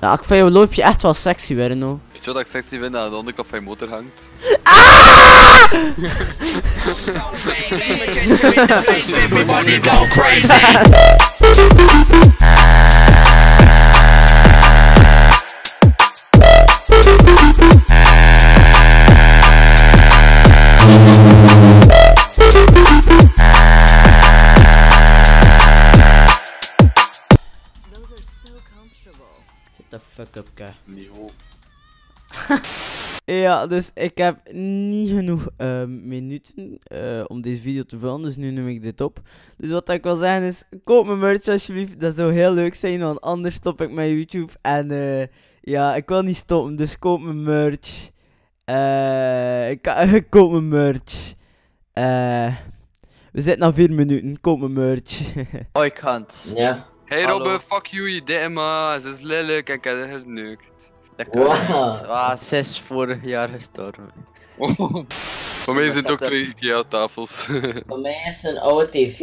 Ja, ik vind jouw loopje echt wel sexy werden, hoor. Weet je wat ik sexy vind? Aan de onderkant van je motor hangt. Ah! The fuck up, guy. Niveau. Ja, dus ik heb niet genoeg minuten om deze video te vullen, dus nu neem ik dit op. Dus wat ik wil zeggen is, koop mijn merch alsjeblieft, dat zou heel leuk zijn, want anders stop ik met YouTube. En ja, ik wil niet stoppen, dus koop mijn merch. Koop mijn merch. We zitten na 4 minuten, koop mijn merch. Oh, ik kan het. Ja. Hey Robbe, fuck you, je DMA, ze is lelijk en ik heb haar geneukt. Dat kan niet. Ah, 6 vorig jaar gestorven. Oh. Voor mij zijn het ook 2 IKEA-tafels. Voor mij is een oude tv.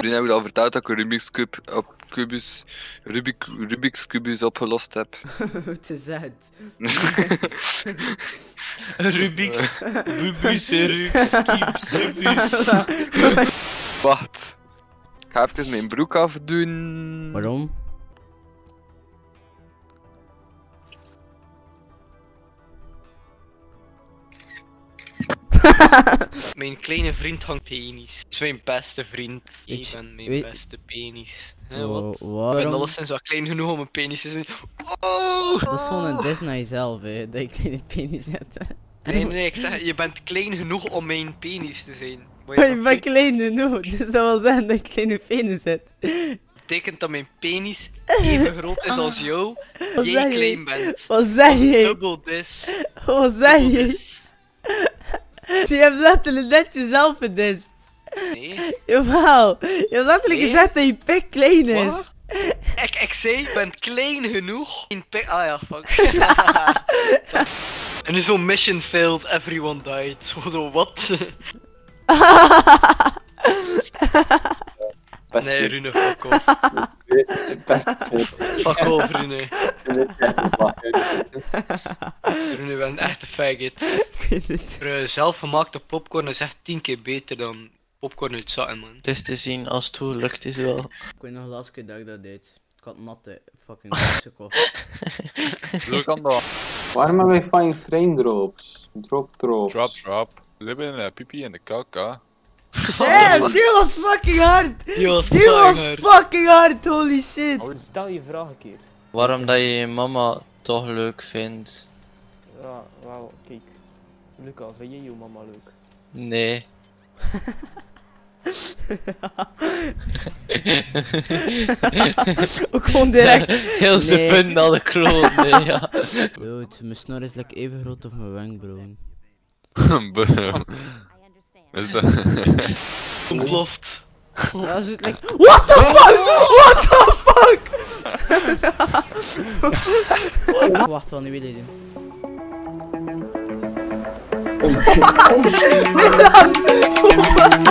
Toen heb ik al verteld dat ik een Rubik's Cubus opgelost heb. Te zet. Rubik's Cubus. Wacht. Ik ga even mijn broek afdoen. Waarom? Mijn kleine vriend hangt penis. Het is mijn beste vriend. Ik ben mijn beste penis. He, wat? Waarom? Ik ben alleszins wel klein genoeg om een penis te zijn. Oh! Dat is gewoon een dis naar jezelf, hè, dat je kleine penis hebt. Nee, ik zeg, je bent klein genoeg om mijn penis te zijn. Je bent klein genoeg, dus dat wil zeggen dat je kleine penis hebt. Dat betekent dat mijn penis even groot is als jou, jij klein bent. Wat zeg je? Dubbel dis. Wat zeg je? Je hebt letterlijk net jezelf verdist. Nee. Jawel. Je hebt letterlijk gezegd dat je pik klein is. What? Ik zei, je bent klein genoeg. In pik... Ah ja, fuck. Ja. En nu zo mission failed, everyone died. Zo wat? Nee, Rune, fuck off. Fuck off, Rune. Rune, wel een echte faggot. Zelfgemaakte popcorn is echt 10 keer beter dan popcorn uit zakken, man. Het is te zien als het goed lukt is wel. Ik weet nog de laatste keer dat ik dat deed. Ik had natte fucking gekocht. Zo kan dat. Waarom hebben wij fucking frame drops? Drop. We hebben een pipi in de kaka. Damn, die was fucking hard! Die was fucking hard, holy shit! Stel je vraag een keer. Waarom dat je je mama toch leuk vindt? Ja, wauw, kijk. Luca, vind je je mama leuk? Nee. Ook gewoon direct. Heel zijn punt naar de kroon, nee, ja. Dude, mijn snor is like even groot als mijn wenkbrauwen. Is dat? Ontploft. Ja, ze is like. What the fuck? What the fuck? Wacht, wat nu wil je doen? Oh shit.